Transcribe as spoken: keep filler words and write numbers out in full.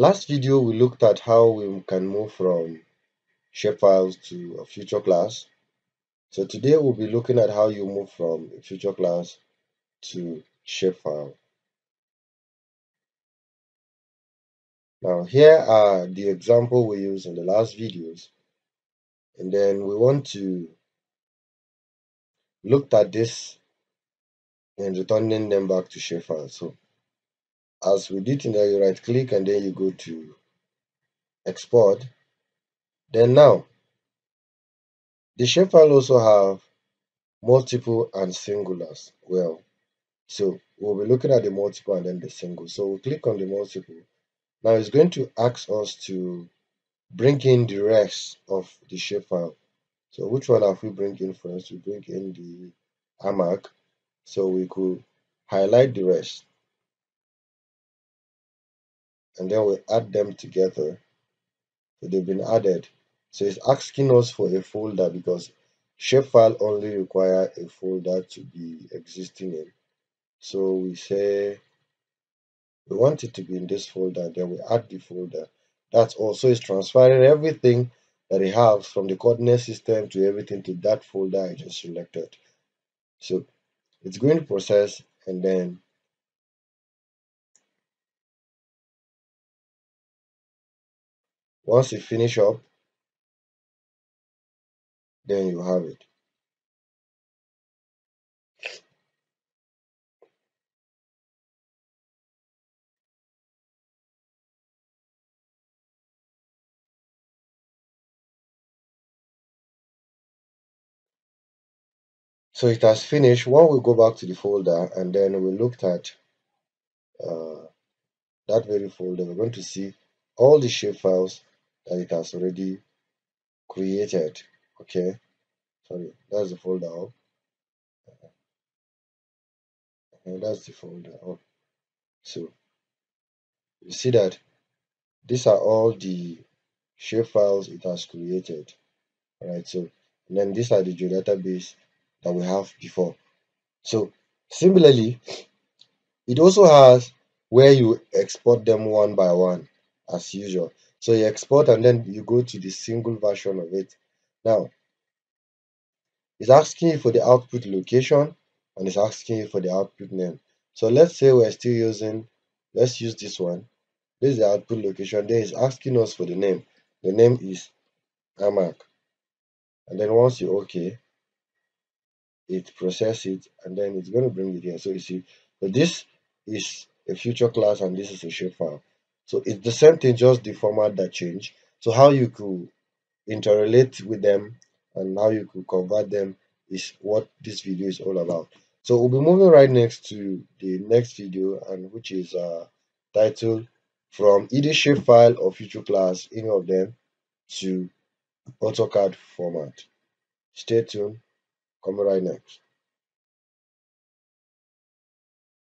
Last video we looked at how we can move from shapefiles to a feature class. So today we'll be looking at how you move from a feature class to shapefile. Now here are the example we used in the last videos, and then we want to look at this and returning them back to shapefile. So as we did in there, you right click and then you go to export. Then now the shapefile also have multiple and singulars. Well, so we'll be looking at the multiple and then the single. So we'll click on the multiple. Now it's going to ask us to bring in the rest of the shapefile. So which one have we bring in first? We bring in the A M A C. So we could highlight the rest, and then we add them together. So they've been added. So it's asking us for a folder because shapefile only require a folder to be existing in. So we say we want it to be in this folder, then we add the folder. That's also is transferring everything that it has from the coordinate system to everything to that folder I just selected. So it's going to process, and then once you finish up, then you have it. So it has finished. When we go back to the folder and then we looked at uh, that very folder, we're going to see all the shapefiles that it has already created. Okay, sorry, that's the folder up. And that's the folder up. So you see that these are all the shapefiles it has created. All right, so and then these are the geodatabase that we have before. So similarly, it also has where you export them one by one as usual. So you export and then you go to the single version of it. Now it's asking you for the output location and it's asking you for the output name. So let's say we're still using, let's use this one. This is the output location. Then it's asking us for the name. The name is A M A C, and then once you okay, it process it and then it's going to bring it here. So you see, so this is a feature class and this is a shapefile. So it's the same thing, just the format that changed. So how you could interrelate with them and how you could convert them is what this video is all about. So we'll be moving right next to the next video, and which is uh, titled from either shapefile or feature class, any of them, to AutoCAD format. Stay tuned. Come right next.